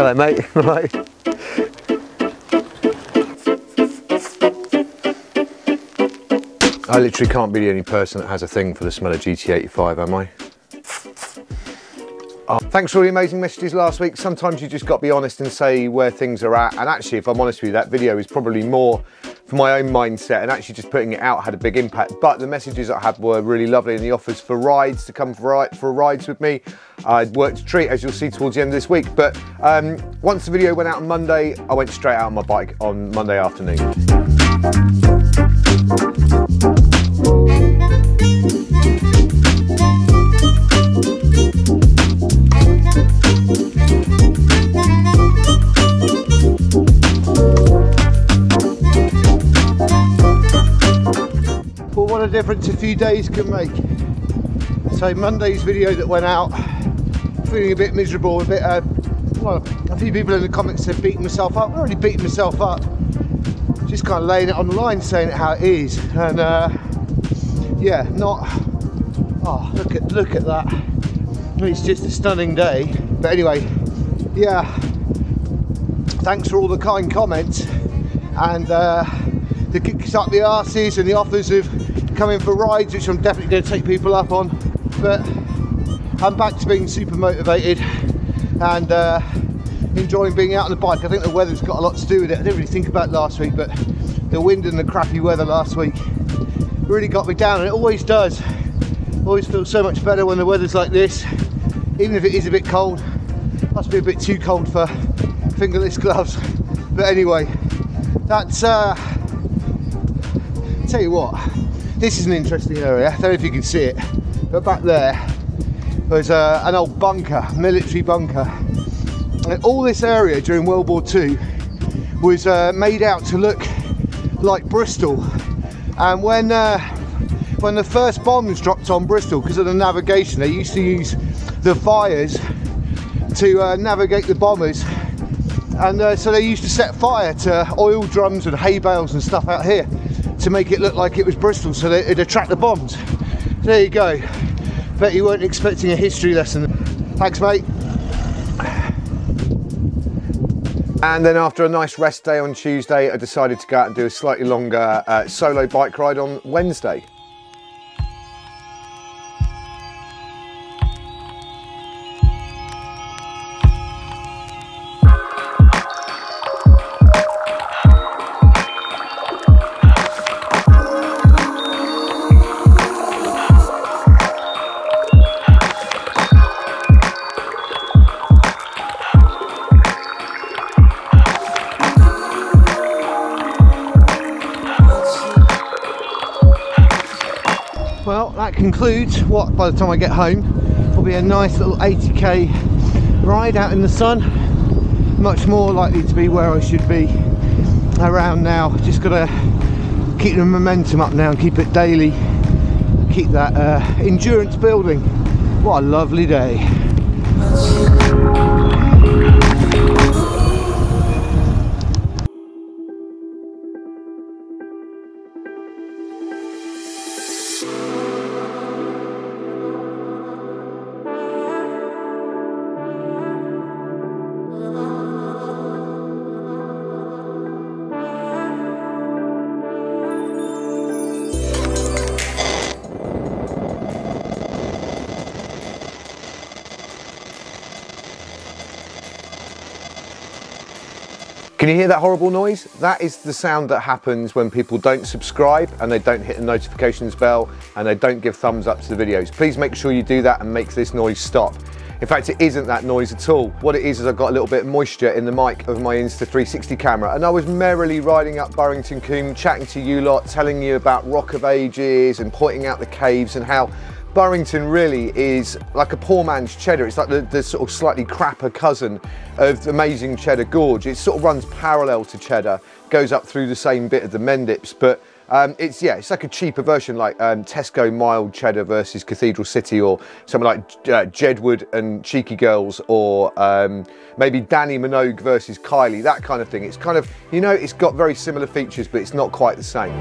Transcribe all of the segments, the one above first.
Hello mate. Right. I literally can't be the only person that has a thing for the smell of GT85, am I? Oh, thanks for all the amazing messages last week. Sometimes you just got to be honest and say where things are at. And actually, if I'm honest with you, that video is probably more for my own mindset, and actually just putting it out had a big impact. But the messages I had were really lovely, and the offers for rides to come for rides with me. I'd worked a treat, as you'll see towards the end of this week. But once the video went out on Monday, I went straight out on my bike on Monday afternoon. Difference a few days can make. So Monday's video that went out, feeling a bit miserable, a bit well, a few people in the comments said beating myself up. Not really beating myself up, just kind of laying it on the line, saying it how it is. And yeah, not, oh, look at that. It's just a stunning day. But anyway, yeah, thanks for all the kind comments and the kicks up the arses and the offers of coming for rides, which I'm definitely going to take people up on. But I'm back to being super motivated and enjoying being out on the bike. I think the weather's got a lot to do with it. I didn't really think about it last week, but the wind and the crappy weather last week really got me down, and it always does. I always feel so much better when the weather's like this, even if it is a bit cold. Must be a bit too cold for fingerless gloves. But anyway, that's tell you what, this is an interesting area. I don't know if you can see it, but back there was an old bunker, military bunker. And all this area during World War II was made out to look like Bristol. And when the first bombs dropped on Bristol, because of the navigation, they used to use the fires to navigate the bombers. And so they used to set fire to oil drums and hay bales and stuff out here to make it look like it was Bristol, so that it'd attract the bombs. There you go. Bet you weren't expecting a history lesson. Thanks, mate. And then after a nice rest day on Tuesday, I decided to go out and do a slightly longer solo bike ride on Wednesday. Concludes what, by the time I get home, will be a nice little 80k ride out in the sun. Much more likely to be where I should be around now. Just got to keep the momentum up now and keep it daily, keep that endurance building. What a lovely day. Can you hear that horrible noise? That is the sound that happens when people don't subscribe and they don't hit the notifications bell and they don't give thumbs up to the videos. Please make sure you do that and make this noise stop. In fact, it isn't that noise at all. What it is I've got a little bit of moisture in the mic of my Insta360 camera, and I was merrily riding up Burrington Combe, chatting to you lot, telling you about Rock of Ages and pointing out the caves and how Burrington really is like a poor man's Cheddar. It's like the sort of slightly crapper cousin of the amazing Cheddar Gorge. It sort of runs parallel to Cheddar, goes up through the same bit of the Mendips, but it's, yeah, it's like a cheaper version, like Tesco mild cheddar versus Cathedral City, or something like Jedwood and Cheeky Girls, or maybe Danny Minogue versus Kylie, that kind of thing. It's kind of, you know, it's got very similar features, but it's not quite the same.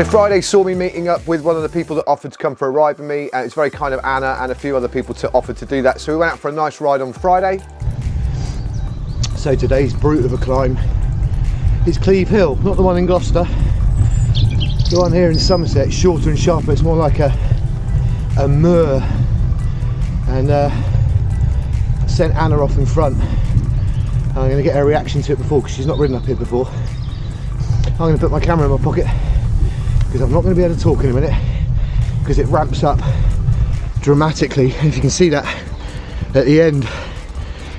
So Friday saw me meeting up with one of the people that offered to come for a ride with me. It's very kind of Anna and a few other people to offer to do that. So we went out for a nice ride on Friday. So today's brute of a climb is Cleeve Hill, not the one in Gloucester. The one here in Somerset is shorter and sharper. It's more like a moor. And I sent Anna off in front. I'm going to get her reaction to it before, because she's not ridden up here before. I'm going to put my camera in my pocket, because I'm not going to be able to talk in a minute, because it ramps up dramatically. If you can see that at the end,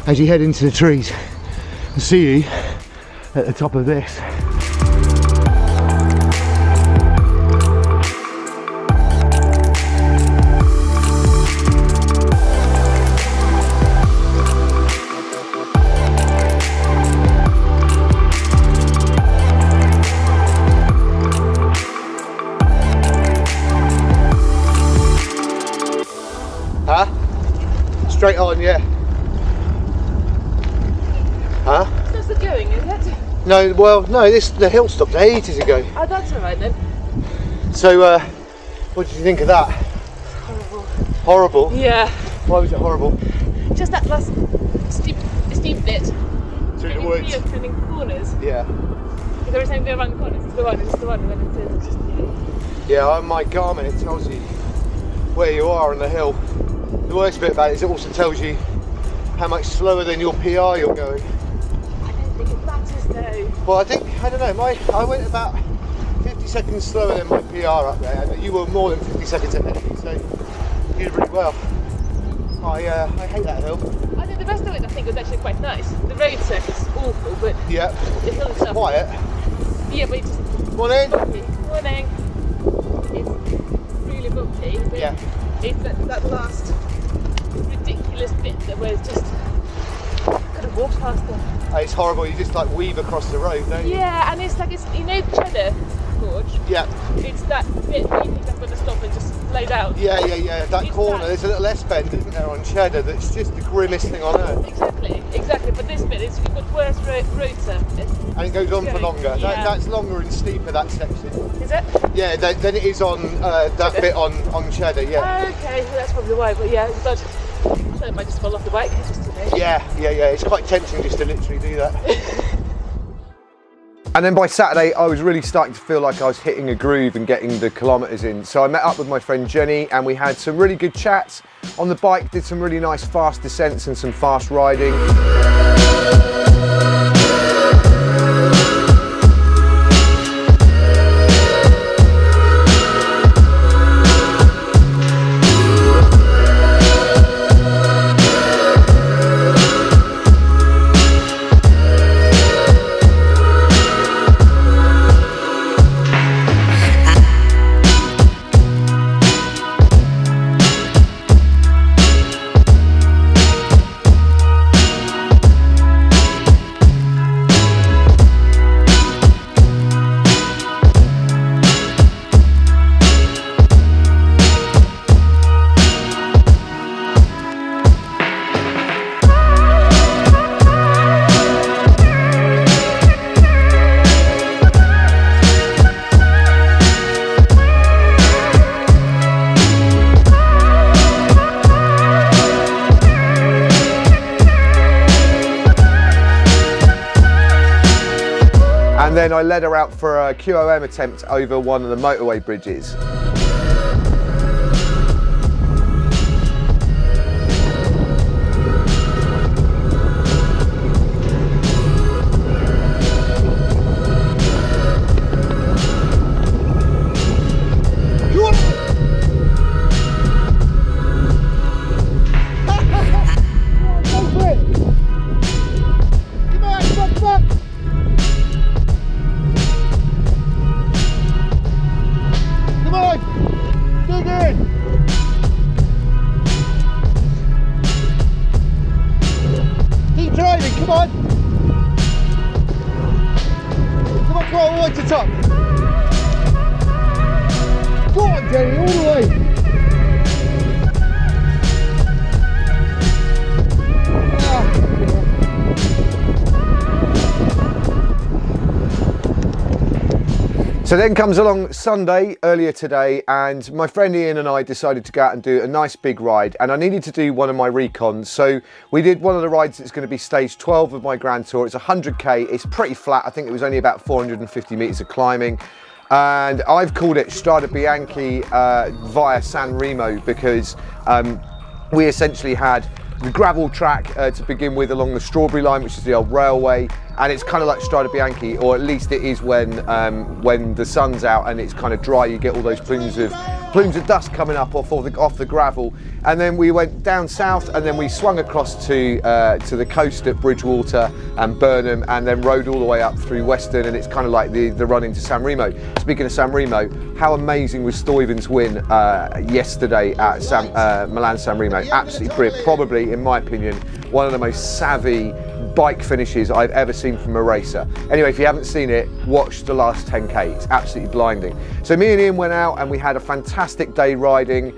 as you head into the trees, I see you at the top of this. Straight on, yeah. Huh? That's the going, is it? No, well, no, the hill stopped ages ago. Oh, that's alright then. So, what did you think of that? Horrible. Horrible? Yeah. Why was it horrible? Just that last steep bit. Through the woods. Turning corners. Yeah. Because every time you go around corners, it's the one, and then it turns, it's just... Yeah, on my Garmin, it tells you where you are on the hill. The worst bit about it is it also tells you how much slower than your PI you're going. I don't think it matters though. Well, I think, I don't know, I went about 50 seconds slower than my PR up there, and you were more than 50 seconds ahead of me, so you did really well. I hate that hill. I think the rest of it, I think, was actually quite nice. The road surface is awful, but yeah, the hill itself. It's quiet. Yeah, but it's just... Morning. Bumpy. Morning. It's really bumpy, but yeah. It's that last... ridiculous bit that where it's just, I could have walked past them. It's horrible, you just like weave across the road, don't you? Yeah, and it's like, it's, you know, Cheddar Gorge? Yeah. It's that bit where you think I'm going to stop and just lay down. Yeah, that corner, there's a little S-bend, isn't there, on Cheddar, that's just the grimmest thing on earth. Exactly, but this bit, you've got worse road surface. And it goes on for longer, yeah. That's longer and steeper, that section. Is it? Yeah, then it is on, that bit on Cheddar, yeah. Okay, well, that's probably why, but yeah, it's dodgy. So it might just fall off the bike just today. Yeah, it's quite tempting just to literally do that. And then by Saturday, I was really starting to feel like I was hitting a groove and getting the kilometres in. So I met up with my friend Jenny and we had some really good chats on the bike, did some really nice fast descents and some fast riding. And then I led her out for a QOM attempt over one of the motorway bridges. So then comes along Sunday, earlier today, and my friend Ian and I decided to go out and do a nice big ride, and I needed to do one of my recons. So we did one of the rides that's going to be stage 12 of my Grand Tour. It's 100k, it's pretty flat. I think it was only about 450 meters of climbing. And I've called it Strade Bianche via San Remo because we essentially had the gravel track to begin with along the Strawberry Line, which is the old railway. And it's kind of like Strade Bianche, or at least it is when the sun's out and it's kind of dry. You get all those plumes of dust coming up off the gravel. And then we went down south, and then we swung across to the coast at Bridgewater and Burnham, and then rode all the way up through Western. And it's kind of like the run into San Remo. Speaking of San Remo, how amazing was Stuyven's win yesterday at Milan-San Remo? Absolutely brilliant. Probably, in my opinion, one of the most savvy bike finishes I've ever seen from a racer. Anyway, if you haven't seen it, watch the last 10k. It's absolutely blinding. So me and Ian went out and we had a fantastic day riding,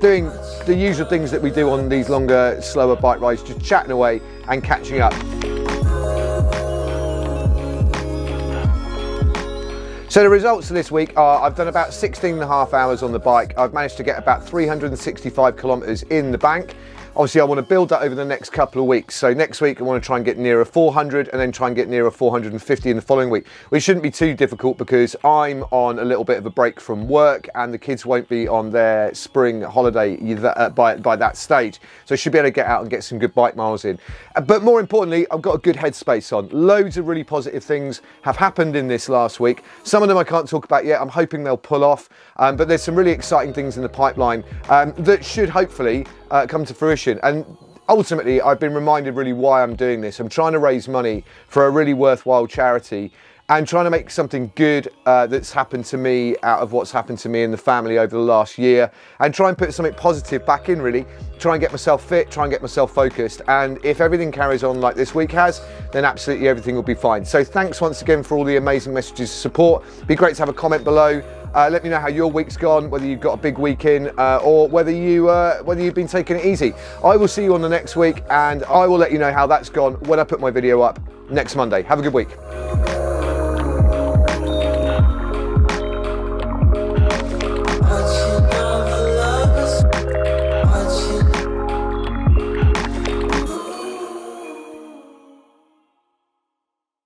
doing the usual things that we do on these longer, slower bike rides, just chatting away and catching up. So the results of this week are, I've done about 16.5 hours on the bike. I've managed to get about 365 kilometers in the bank. Obviously, I want to build that over the next couple of weeks. So next week, I want to try and get nearer 400 and then try and get nearer 450 in the following week, which shouldn't be too difficult because I'm on a little bit of a break from work and the kids won't be on their spring holiday by that stage. So I should be able to get out and get some good bike miles in. But more importantly, I've got a good headspace on. Loads of really positive things have happened in this last week. Some of them I can't talk about yet. I'm hoping they'll pull off, but there's some really exciting things in the pipeline that should hopefully come to fruition. And ultimately, I've been reminded really why I'm doing this. I'm trying to raise money for a really worthwhile charity and trying to make something good that's happened to me out of what's happened to me and the family over the last year, and try and put something positive back in, really. Try and get myself fit, try and get myself focused. And if everything carries on like this week has, then absolutely everything will be fine. So thanks once again for all the amazing messages of support. It'd be great to have a comment below. Let me know how your week's gone, whether you've got a big week in or whether you've been taking it easy. I will see you on the next week, and I will let you know how that's gone when I put my video up next Monday. Have a good week.